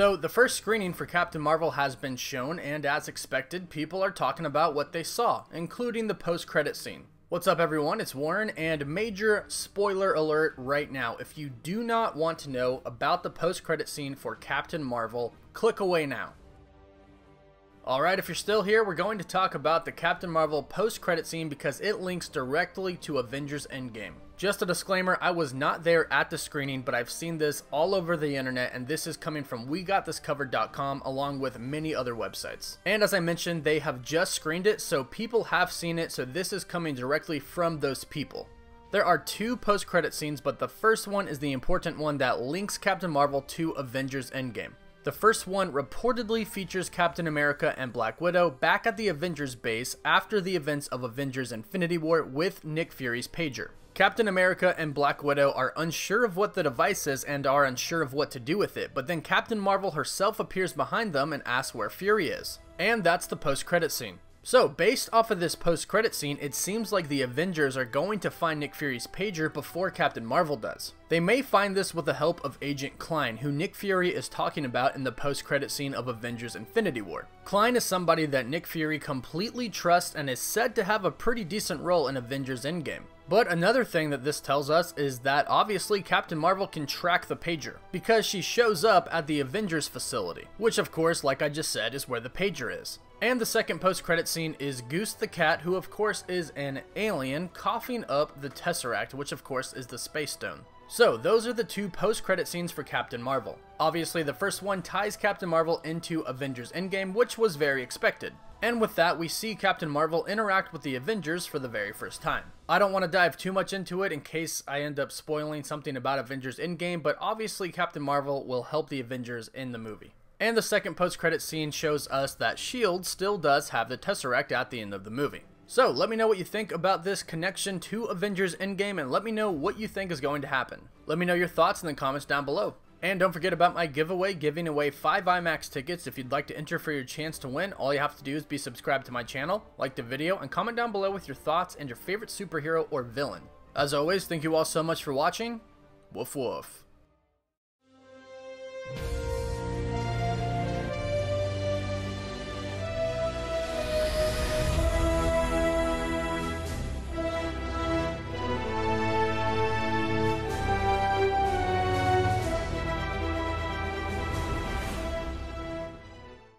So the first screening for Captain Marvel has been shown, and as expected, people are talking about what they saw, including the post-credit scene. What's up everyone, it's Warren, and major spoiler alert right now. If you do not want to know about the post-credit scene for Captain Marvel, click away now. Alright, if you're still here, we're going to talk about the Captain Marvel post-credit scene because it links directly to Avengers Endgame. Just a disclaimer, I was not there at the screening, but I've seen this all over the internet, and this is coming from WeGotThisCovered.com along with many other websites. And as I mentioned, they have just screened it, so people have seen it, so this is coming directly from those people. There are two post-credit scenes, but the first one is the important one that links Captain Marvel to Avengers Endgame. The first one reportedly features Captain America and Black Widow back at the Avengers base after the events of Avengers Infinity War with Nick Fury's pager. Captain America and Black Widow are unsure of what the device is and are unsure of what to do with it, but then Captain Marvel herself appears behind them and asks where Fury is. And that's the post-credit scene. So, based off of this post-credit scene, it seems like the Avengers are going to find Nick Fury's pager before Captain Marvel does. They may find this with the help of Agent Klein, who Nick Fury is talking about in the post-credit scene of Avengers Infinity War. Klein is somebody that Nick Fury completely trusts and is said to have a pretty decent role in Avengers Endgame. But another thing that this tells us is that obviously Captain Marvel can track the pager, because she shows up at the Avengers facility, which of course, like I just said, is where the pager is. And the second post-credit scene is Goose the cat, who of course is an alien, coughing up the Tesseract, which of course is the Space Stone. So those are the two post-credit scenes for Captain Marvel. Obviously the first one ties Captain Marvel into Avengers Endgame, which was very expected. And with that, we see Captain Marvel interact with the Avengers for the very first time. I don't want to dive too much into it in case I end up spoiling something about Avengers Endgame, but obviously Captain Marvel will help the Avengers in the movie. And the second post-credit scene shows us that Shield still does have the Tesseract at the end of the movie. So let me know what you think about this connection to Avengers Endgame, and let me know what you think is going to happen. Let me know your thoughts in the comments down below. And don't forget about my giveaway, giving away 5 IMAX tickets. If you'd like to enter for your chance to win, all you have to do is be subscribed to my channel, like the video, and comment down below with your thoughts and your favorite superhero or villain. As always, thank you all so much for watching. Woof woof.